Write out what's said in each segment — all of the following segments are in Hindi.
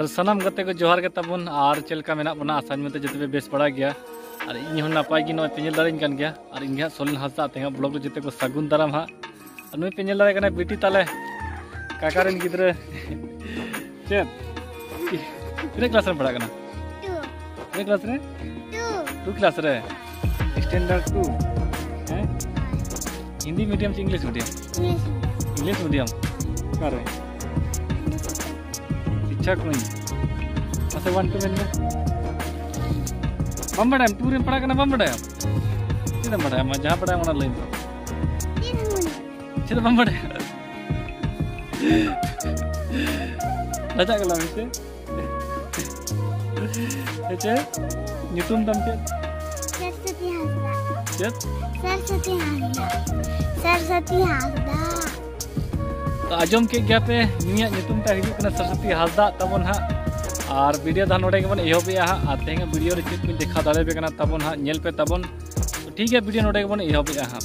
और सामान गते को जोहार के तबन और चलका मेना बना आसान में जितने बेस बड़ा गया और इन नपाय गे नोते दाड़न गया और इनके सोलिन हांसदा तेना ब्लॉग जितने को सागुन दाराम हाँ और नुते दाड़े बेटी ताले काकारेन गिद्रे चेत तीन क्लास में पढ़ा तीन क्लास रे टू क्लास रे स्टैंडर्ड टू हैं हिंदी मीडियम से इंग्लिश मीडियम इंग्लिश मीडियम कर रहे शिक्षा कोई ऐसे वन टू में बम बड़ा टू रे पढ़ा बम बड़ा चेद बड़ा जहाँ पढ़ा वहाँ लाइन चेद बम बड़ा राजा गला से अच्छा नितुम दम के सरस्वती हांसदा सरस्वती हांसदा तो आजम के गया पे निया नितुम ता हिजु कना सरस्वती हांसदा तबन हा और वीडियो दा नोडे के बन एहो पे हा तेंगे वीडियो रे चित में देखा दाले पे कना तबन हा नेल पे तबन तो ठीक है वीडियो नोडे के बन एहो पे हा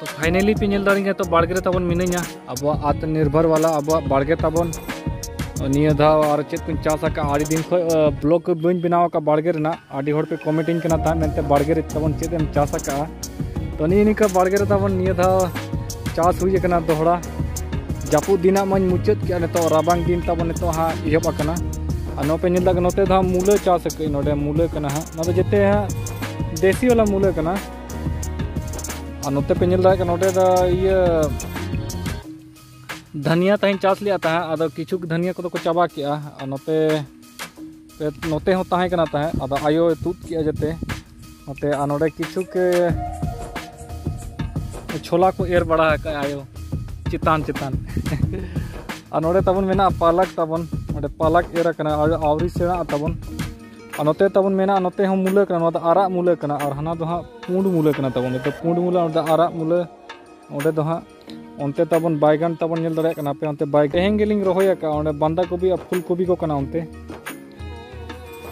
तो फाइनली पे नेल दारिंगे तो बाड़गे तबन मिनेया अबवा आत्मनिर्भर वाला अबवा बाड़गे तबन निया धाव और चेक को चासा का आड़ी दिन खो ब्लॉग बन बनाव का बाड़गे रना आड़ी होड़ पे कमेंटिंग करना था मेनते बाड़गे रे तबन चेक हम चासा का तो नी का बाड़गे रे तबन निया धाव चास हुई कना दोहड़ा जापूद दिना मन मुचद के नेतो राबांग दिन तबन नेतो हां इहब कना आ नोपे निलदा नोते धाव मूले चास के नोडे मूले कना हां नोते जते हां देसी वाला मूले कना आ नोते पे निलदा के नोडे दा ये धनिया तहिन चास लिया अद किछु धनिया को चाबा किया नोते हों अद आयो तुद किया जते नोते नोडे किछु के छोला को एर बड़ा है आयो चितान चितान आ नोडे तबन मेना पालक तबन नोडे पालक एर कना आवरी सेड़ा तबन आ नोते तबन मेना नोते हम मूले कना नोदा आरा मूले कना और हना दो हां पूंड मूले कना तबन तो पूंड मूले नोदा आरा मूले ओडे दो हां उनते तबन बैगन तबन नेल दड़े कना पे उनते बैगन तेहें गेलिंग रोहया का ओने बंदा कोबी आ फूल कोबी को कना उनते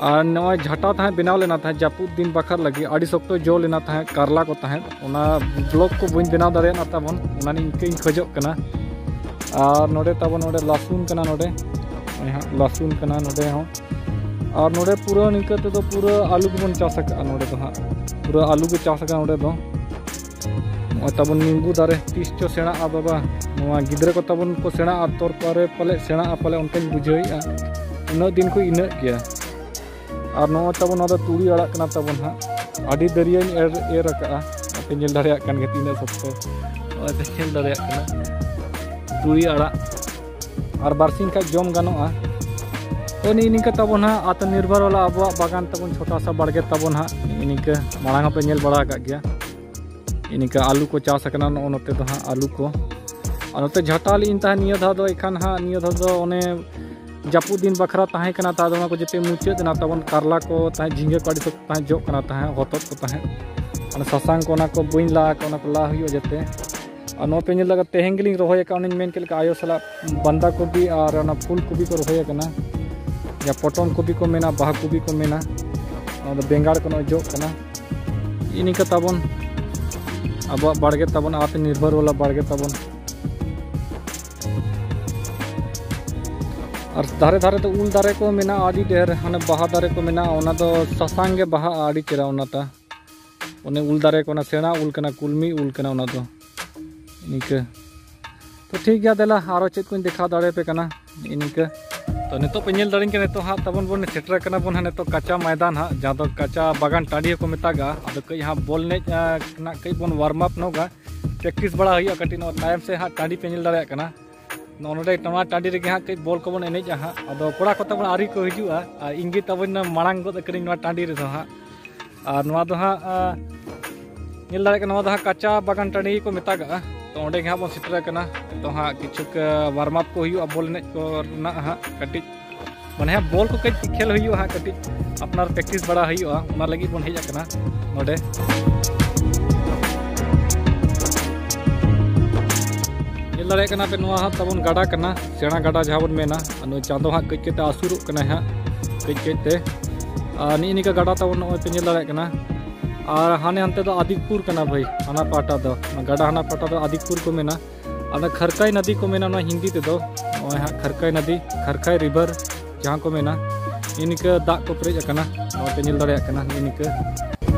आ नय झटा था बनाव लेना था जापूद दिन बखर लगी आड़ी सख्त जो लेना था कारला को तहे ओना ब्लॉक को बन बनाव दड़े ना तबन ओनानी इनके खोजो कना और नोडे तबन ओडे लहसुन कना नोडे हां लहसुन कना नोडे हो और नोडे पूरा निकते तो पूरा आलू को बन चास का नोडे तो हां पूरा आलू को चास का नोडे दो और तब नींबू दारे तीस चो सेड़ा आ बाबा गिद्रे को तब को सेड़ा आ तोर पर पाले सेड़ा आ पाले उनके बुझे इना दिन को इना गया और ना तब तुड़ी आड़ा तब हाँ आड़ी दरिया एर पे नेल दाड़े तीन सप्ते नेल दाड़े तुड़ी आड़ा और बारसिंग खा जम गनोगा तो निका तब हाँ आत्मनिर्भर वाला अब बागान तब छोटा सा बाड़गे तब हाँ निका मांग पे नेल बड़ा गया इनका आलू को चास करना नोते तो हाँ आलू को और नोते झटा लीन तह निया धा दो एखान हाँ निया धा दो ओने जापूद दिन बखरा तहे कना ता दोना को जते मुचेत ना तबन कारला को तहे झिंगे काड़ी सब तहे जो कना तहे होतत को तहे और ससांग कोना को बुइन ला कोना को ला हुयो जते और नोपे नि लगा तेहेंगलिंग रोहय का ओने मेन के आयो सला बंदा को भी और ना फूल को भी को रोहय कना या पटन को भी को मेना बाह को भी को मेना और बेंगाड़ को जो कना इनका तबन अब बाड़गे तबन आत्मनिर्भर वाला बाड़गे तबन और धारे धारे तो उल दारे को मेना आड़ी ढेर हने बहा दारे को मेना ओना तो ससांगे बहा आड़ी चेरा ओना ता ओने उल दारे को ना सेना उल कना कुलमी उल कना ओना दो इनके तो ठीक है देला आरो चेत को देखा दाड़े पे कना इनके तो नेतो पेंजेल दाड़िन के नेतो हाँ तबन बोन सेटर कना बोन हने तो कच्चा मैदान हाँ जहाँ तो कच्चा बागान टाड़ी को मितागा अब कई हाँ बोलने ना कई बोन वार्म अप नोगा प्रैक्टिस बड़ा हुई कटिन और टाइम से हाँ टाड़ी पेंजेल दाड़े कना नोडे टमा टाड़ी रे हाँ कई बोल को बोन एनेज हाँ अब कोड़ा को तबन आरी को हिजुआ इंगी तबन मांग गद करिन नोवा टाड़ी रे हाँ और नोवा दो हाँ नेल दाड़े कना नोवा दो हाँ कच्चा बागान टाड़ी को मितागा तो ओडे हाँ बन सेटर करना तो हाँ किचुक वार्म अप को बोल एने को हाँ कटिज माने हाँ बोल को कई खेल हाँ कटिज अपना प्रैक्टिस बड़ा होना लगी बन हेजना नोडे खेल दाड़े पे नोआ हाँ तब गाड़ा करना सेड़ा गाड़ा जहाँ बन मेना नो चाँदो हाँ कई कई आसुर हाँ कई कई ते निका गाड़ा तब नोए पे दाड़े और हाने हनते तो आदिकपुर करना भाई हाना पाटा दो गाड़ा हाना पाटा दो आदिकपुर को मेना और खरकाई नदी को मेना ना हिंदी ते दो खरकाई नदी खरकाई रिवर जहाँ को मेना इनका दाग को पेज करना और पे नील दाड़िया इनका तो उड़ा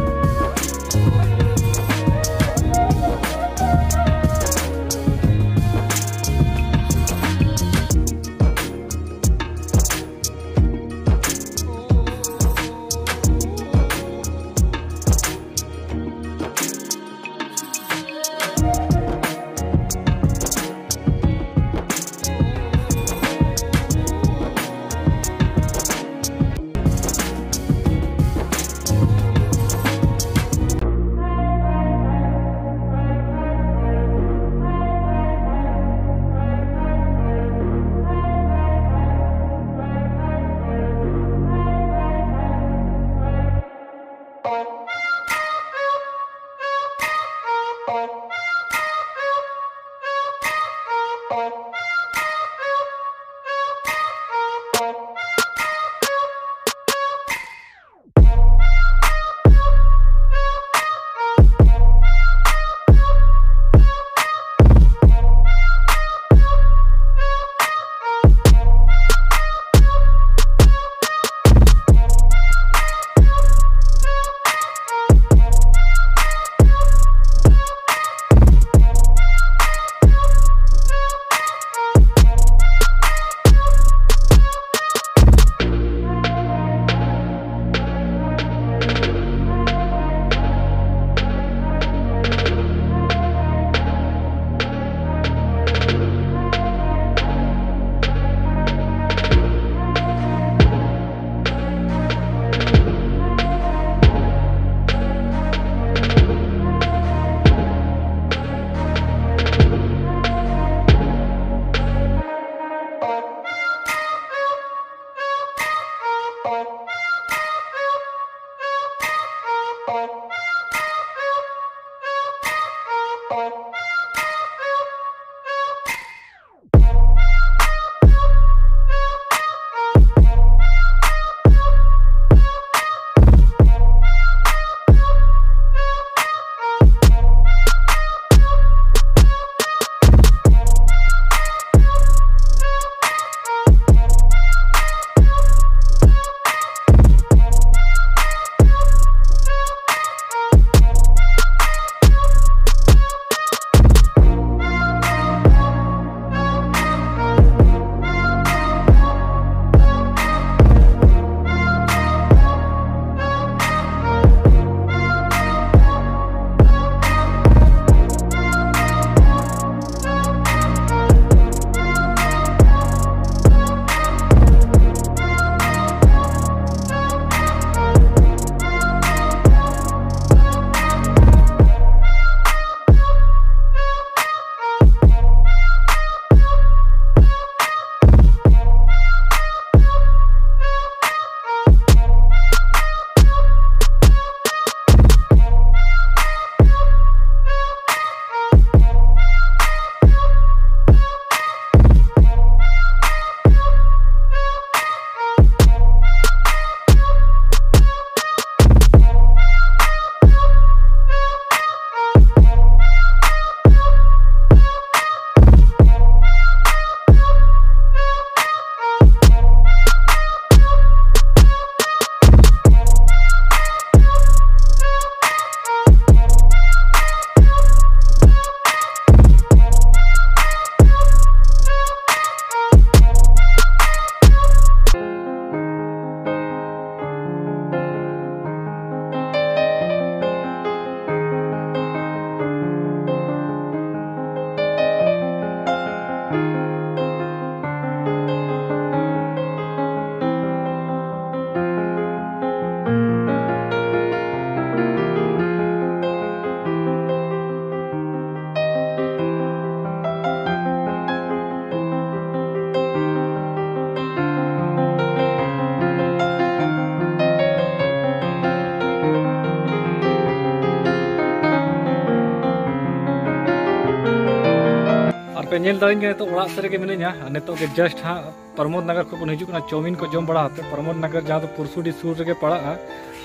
से मिना नित जस्ट हाँ प्रमोद नगर को हजना चौमिन को जम बड़ा प्रमोद नगर जहाँ तो पुरसुडी सूर पड़ा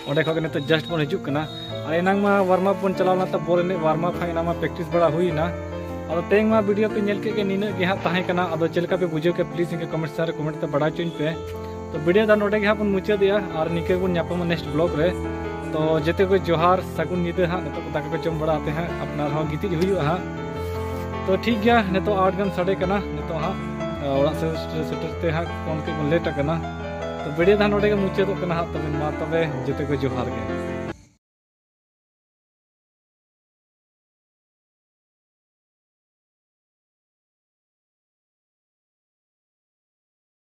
ओडे खन तो जस्ट बन हजना और एनामा वार्मअप बन चलावना तो बॉल एने वार्मअप हाँ एनामा प्रेक्टिस बड़ा हुईना अब तेज मा वीडियो पे नल के निना के हाँ तहकना अब चलका पे बुझे के प्लीज इनके कमेंट सारे कमेंट तो बड़ा चुन पे तो वीडियो दा नोडे के हाँ बन मुचादे और निके बन नापा नेक्स्ट ब्लॉग रे तो जते को जोहार सगुन निदा हाँ तो दाका को चम बड़ा हाँ अपना हाँ गितिज हुई हाँ तो ठीक गया नित आठ गन साढ़े नित हाँ सेटरते हाँ कौन के बन लेट तो वीडियो दा नोडे के मुचाद हाँ तब मा तब जते को जोहार के।